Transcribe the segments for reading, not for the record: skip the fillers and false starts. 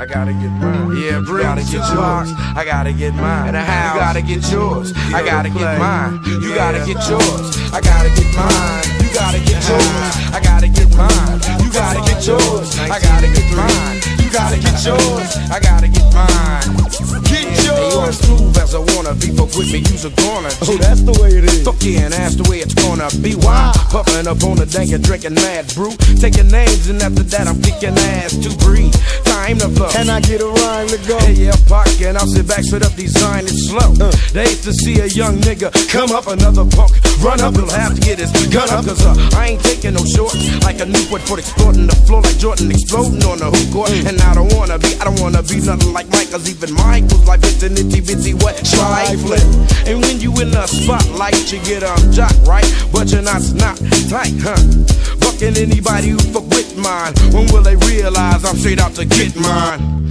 I gotta get mine. Yeah, Breed, gotta get yours. I gotta get mine. And a house. You gotta get yours. I gotta get mine. You gotta get yours. I gotta get mine. You gotta get yours. I gotta get mine. You gotta get yours. I gotta get mine. You gotta get yours. I gotta get mine. Get yours. Smooth as I wanna be, but with me, you's a goner. Oh, that's the way it is. Fuck yeah, and that's the way it's gonna be. Why? Puffin' up on the dank and drinking mad brew. Taking names, and after that, I'm kicking ass to Breed. Time to flow. Can I get a rhyme to go? Hey, yeah, pocket, and I'll sit back, spit up, design it slow. They used to see a young nigga come up, another punk. Run up, he'll have to get his gun up. Cause I ain't taking no shorts. Like a Newport for exploding the floor, like Jordan exploding on the hoop court. And I don't wanna be nothing like Mike, cause even Michael's life is an itty bitty wet trifling. And when you in the spotlight, you get jock, right? But you're not snot tight, huh? Fucking anybody who fuck with mine. When will they realize I'm straight out to get mine?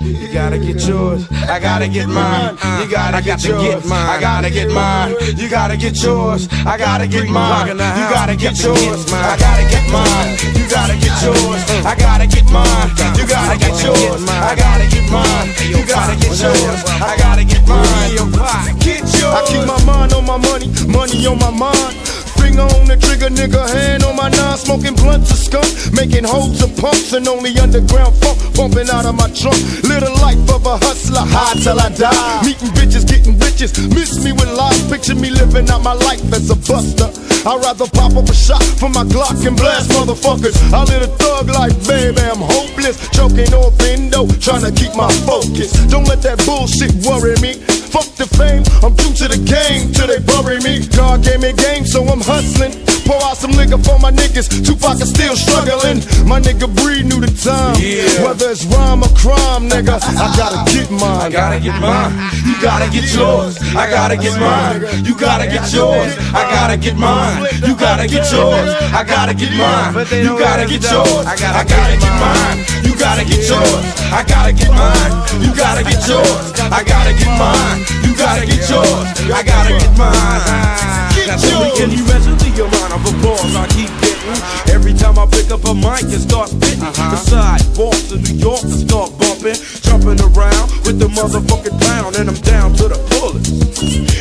You gotta get yours, I gotta get mine. You gotta get yours, I gotta get mine. You gotta get yours, I gotta get mine. You gotta get yours, I gotta get mine. You gotta get yours, I gotta get mine. You gotta get yours, I gotta get mine. You gotta get yours, I gotta get mine. Get yours. I keep my mind on my money, money on my mind. Finger on the trigger, nigga, hand on my nine. Smoking blunts of skunk, making hoes of pumps. And only underground funk, bumping out of my trunk. Live the life of a hustler, high till I die. Meeting bitches, getting riches, miss me with lies. Picture me living out my life as a buster. I'd rather pop up a shot for my Glock and blast motherfuckers. I live a thug life, baby, I'm hopeless. Choking on window, trying to keep my focus. Don't let that bullshit worry me. Fuck the fame, I'm true to the game till they bury me. God gave me game, so I'm hustling. Pour out some liquor for my niggas, Tupac is still struggling. My nigga Breed knew the time, whether it's rhyme or crime, nigga, I gotta get mine. I gotta get mine, you gotta get yours. I gotta get mine, you gotta get yours. I gotta get mine, you gotta get yours. I gotta get mine, you gotta get yours. I gotta get mine, you gotta get yours. I gotta get mine, you gotta get yours. I gotta get mine, you gotta get yours. I gotta get mine. Now so we can irresolutely your round of applause I keep getting. Every time I pick up a mic and start spitting. The sidewalks in New York and start bumping. Jumping around with the motherfucking clown, and I'm down to the fullest.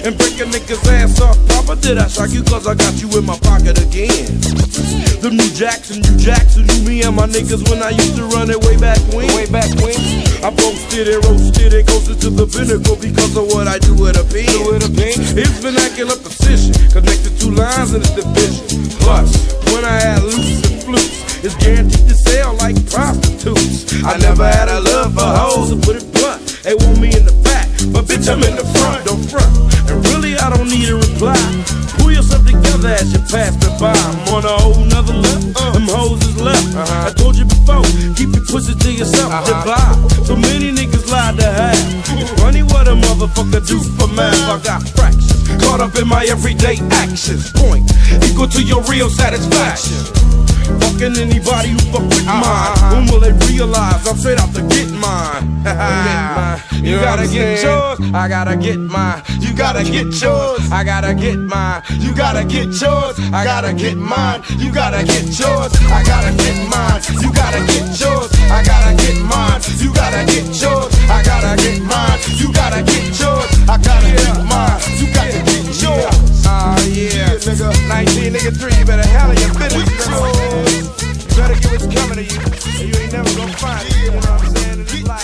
And break a nigga's ass off. Papa, did I shock you? Cause I got you in my pocket again. The new Jackson knew me and my niggas when I used to run it way back when. I posted and roasted it, goes to the pinnacle because of what I do with a pen. It's vernacular precision, connected two lines in the division. Plus, when I add loose and flutes, it's guaranteed to sell like prostitutes. I never had a love for hoes, to put it blunt. They want me in the back, but bitch, I'm in the front. Don't front, and really I don't need a reply. Pull yourself together as you pass me by. I'm on a whole nother level. Them hoes is left. I told you before, keep your pussy to yourself. Divide. So many niggas lied to have. It's funny what a motherfucker do for math. I got fractions caught up in my everyday actions. Point equal to your real satisfaction. Fucking anybody who fuck with mine. When will they realize I'm straight out to get mine? You gotta get yours, I gotta get mine. You gotta get yours, I gotta get mine. You gotta get yours, I gotta get mine. You gotta get yours, I gotta get mine. You gotta get yours, I gotta get mine. You gotta get yours, I gotta get mine. You gotta get yours, I gotta get mine. You gotta get yours. Ah yeah, nigga, 1983, you better hell of your business. You better get what's coming to you, and you ain't never gonna find it. You know what I'm saying?